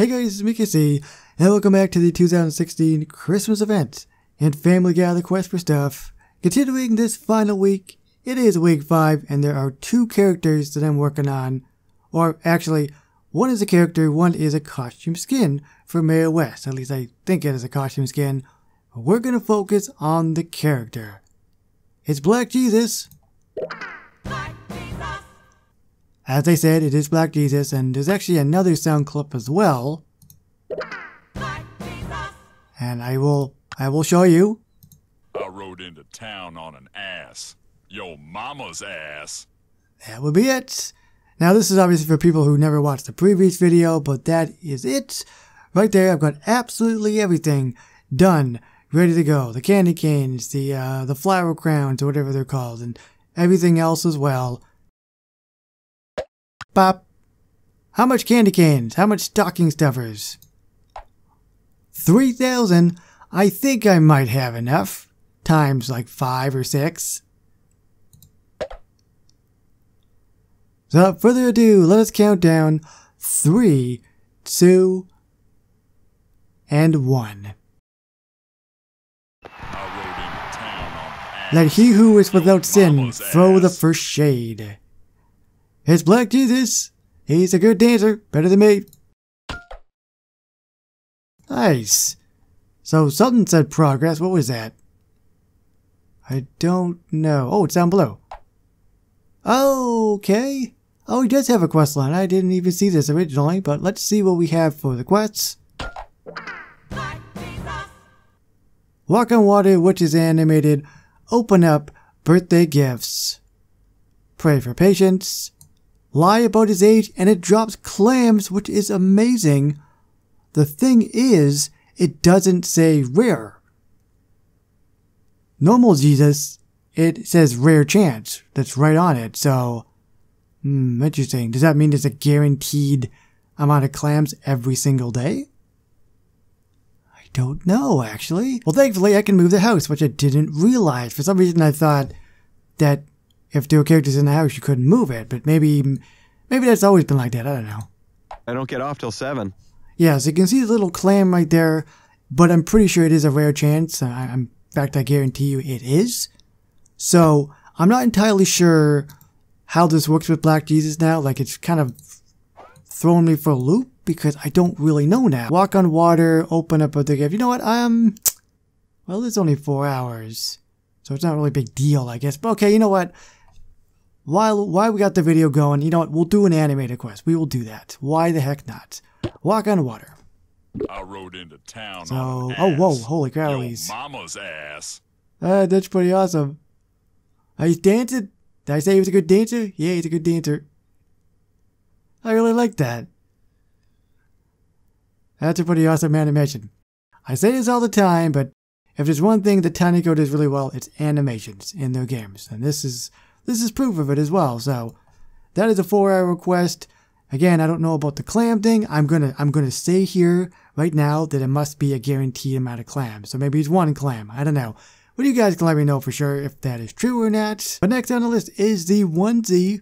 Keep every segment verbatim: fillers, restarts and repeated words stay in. Hey guys, it's Mika C, and welcome back to the two thousand sixteen Christmas event and Family Gather Quest for Stuff. Continuing this final week, it is week five, and there are two characters that I'm working on. Or actually, one is a character, one is a costume skin for Mayor West. At least I think it is a costume skin. We're going to focus on the character. It's Black Jesus. Black Jesus. As I said, it is Black Jesus, and there's actually another sound clip as well. Black Jesus. And I will, I will show you. I rode into town on an ass. Yo mama's ass. That would be it. Now this is obviously for people who never watched the previous video, but that is it. Right there, I've got absolutely everything done, ready to go. The candy canes, the, uh, the flower crowns, or whatever they're called, and everything else as well. Pop. How much candy canes? How much stocking stuffers? three thousand? I think I might have enough. Times like five or six. So without further ado, let us count down three, two, and one. Let he who is without sin throw the first shade. It's Black Jesus. He's a good dancer, better than me. Nice. So something said progress. What was that? I don't know. Oh, it's down below. Okay. Oh, he does have a quest line. I didn't even see this originally, but let's see what we have for the quests. Walk on Water, which is animated. Open up birthday gifts. Pray for patience. Lie about his age, and it drops clams, which is amazing. The thing is, it doesn't say rare. Normal Jesus, it says rare chance. That's right on it, so... Hmm, interesting. Does that mean there's a guaranteed amount of clams every single day? I don't know, actually. Well, thankfully, I can move the house, which I didn't realize. For some reason, I thought that... if there were characters in the house, you couldn't move it, but maybe maybe that's always been like that. I don't know. I don't get off till seven. Yeah, so you can see the little clam right there, but I'm pretty sure it is a rare chance. I, I'm, in fact, I guarantee you it is. So I'm not entirely sure how this works with Black Jesus now. Like, it's kind of throwing me for a loop because I don't really know now. Walk on water, open up a thing. You know what? Um, well, it's only four hours, so it's not really a big deal, I guess. But okay, you know what? While, while we got the video going, you know what, we'll do an animated quest. We will do that. Why the heck not? Walk on water. I rode into town so, on oh, whoa, holy crowlies. Mama's ass. Uh, that's pretty awesome. Uh, he's dancing. Did I say he was a good dancer? Yeah, he's a good dancer. I really like that. That's a pretty awesome animation. I say this all the time, but if there's one thing that TinyCode does really well, it's animations in their games. And this is... this is proof of it as well, so that is a four-hour quest. Again, I don't know about the clam thing. I'm gonna I'm gonna say here right now that it must be a guaranteed amount of clams. So maybe it's one clam. I don't know. But you guys can let me know for sure if that is true or not. But next on the list is the onesie.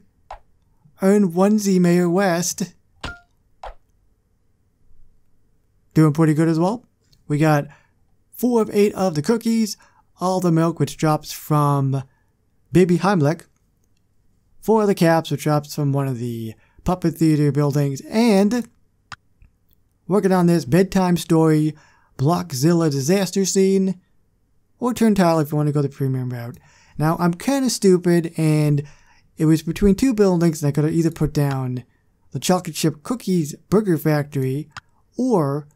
Earn onesie Mayor West. Doing pretty good as well. We got four of eight of the cookies, all the milk which drops from Baby Heimlich, four of the caps which drops from one of the puppet theater buildings, and working on this bedtime story Blockzilla disaster scene, or turn tile if you want to go the premium route. Now I'm kind of stupid, and it was between two buildings, and I could have either put down the chocolate chip cookies burger factory or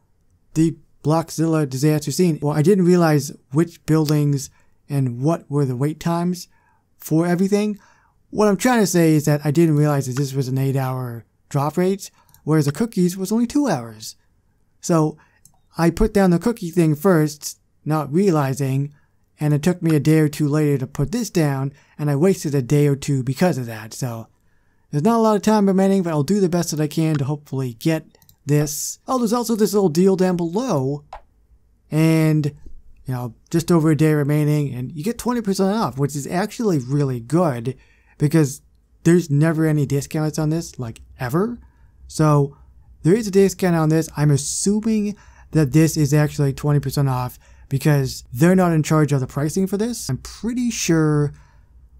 the Blockzilla disaster scene. Well, I didn't realize which buildings and what were the wait times for everything. What I'm trying to say is that I didn't realize that this was an eight hour drop rate, whereas the cookies was only two hours. So I put down the cookie thing first, not realizing, and it took me a day or two later to put this down, and I wasted a day or two because of that. So there's not a lot of time remaining, but I'll do the best that I can to hopefully get this. Oh, there's also this little deal down below, and you know, just over a day remaining, and you get twenty percent off, which is actually really good because there's never any discounts on this, like, ever. So There is a discount on this. I'm assuming that this is actually twenty percent off because they're not in charge of the pricing for this. I'm pretty sure,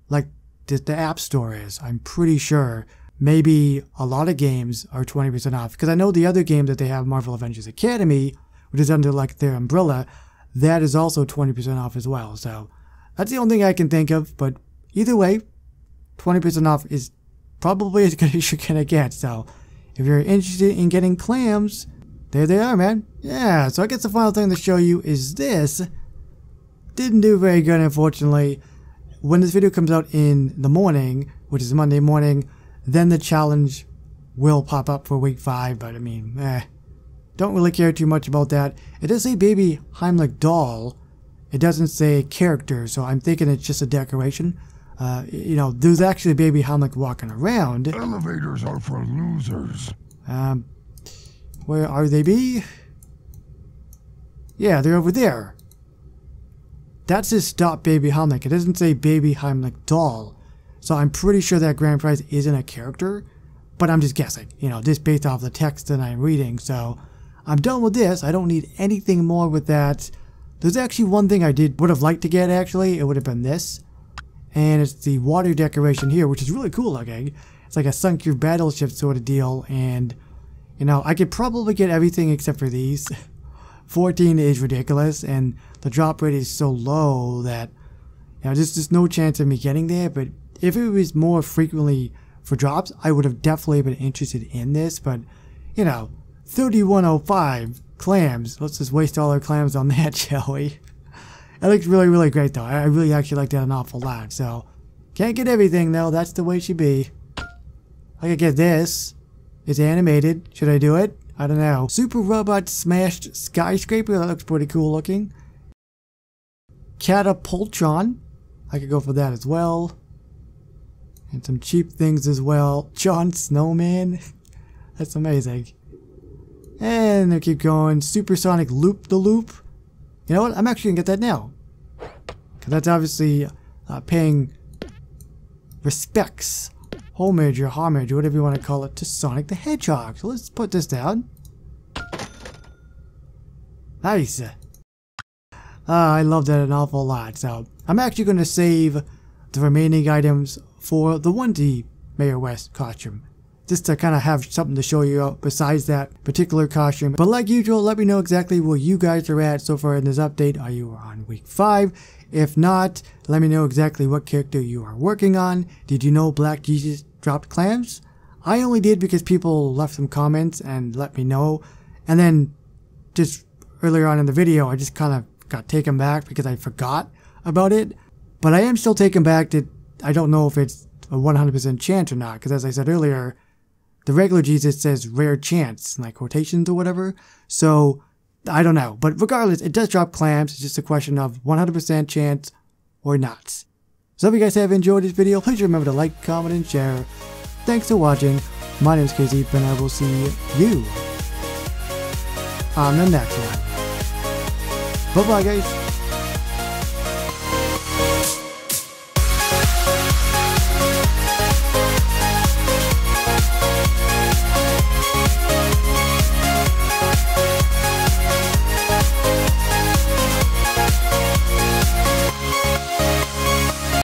like the, the App Store is, I'm pretty sure maybe a lot of games are twenty percent off. Because I know the other game that they have, Marvel Avengers Academy, which is under like their umbrella, that is also twenty percent off as well. So that's the only thing I can think of, but either way, twenty percent off is probably as good as you're gonna get. So if you're interested in getting clams, there they are, man. Yeah, so I guess the final thing to show you is this. Didn't do very good, unfortunately. When this video comes out in the morning, which is Monday morning, then the challenge will pop up for week five, but I mean, eh. Don't really care too much about that. It does say Baby Heimlich doll. It doesn't say character, so I'm thinking it's just a decoration. Uh, you know, there's actually Baby Heimlich walking around. Elevators are for losers. Um, where are they be? Yeah, they're over there. That says Stop Baby Heimlich. It doesn't say Baby Heimlich doll. So I'm pretty sure that grand prize isn't a character, but I'm just guessing, you know, just based off the text that I'm reading. So I'm done with this. I don't need anything more with that. There's actually one thing I did would have liked to get, actually. It would have been this. And it's the water decoration here, which is really cool looking. It's like a sunk your battleship sort of deal. And, you know, I could probably get everything except for these. fourteen is ridiculous. And the drop rate is so low that, you know, there's just no chance of me getting there. But if it was more frequently for drops, I would have definitely been interested in this. But, you know, thirty-one oh five clams. Let's just waste all our clams on that, shall we? It looks really, really great, though. I really actually like that an awful lot. So, can't get everything, though. That's the way she be. I could get this. It's animated. Should I do it? I don't know. Super Robot Smashed Skyscraper. That looks pretty cool looking. Catapultron. I could go for that as well. And some cheap things as well. John Snowman. That's amazing. And they'll keep going. Supersonic loop-the-loop. You know what? I'm actually going to get that now. Because that's obviously uh, paying respects, homage, or homage, or whatever you want to call it, to Sonic the Hedgehog. So let's put this down. Nice. Uh, I love that an awful lot. So I'm actually going to save the remaining items for the one D Mayor West costume, just to kind of have something to show you besides that particular costume. But like usual, let me know exactly where you guys are at so far in this update. Are you on week five? If not, let me know exactly what character you are working on. Did you know Black Jesus dropped clams? I only did because people left some comments and let me know. And then just earlier on in the video, I just kind of got taken back because I forgot about it. But I am still taken back that I don't know if it's a one hundred percent chance or not, because as I said earlier, the regular Jesus says rare chance, like quotations or whatever. So, I don't know. But regardless, it does drop clams. It's just a question of one hundred percent chance or not. So if you guys have enjoyed this video, please remember to like, comment, and share. Thanks for watching. My name is K Z, and I will see you on the next one. Bye-bye, guys.